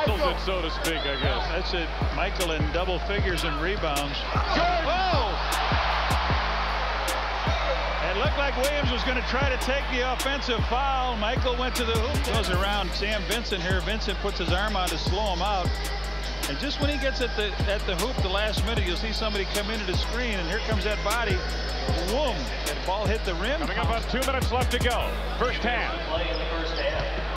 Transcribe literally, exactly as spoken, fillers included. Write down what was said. It, so to speak, I guess. That's it. Michael in double figures and rebounds. Jordan. Oh! It looked like Williams was going to try to take the offensive foul. Michael went to the hoop. Goes around Sam Vincent here. Vincent puts his arm on to slow him out. And just when he gets at the at the hoop, the last minute, you'll see somebody come into the screen, and here comes that body. Boom! That ball hit the rim. Coming up on two minutes left to go. First half.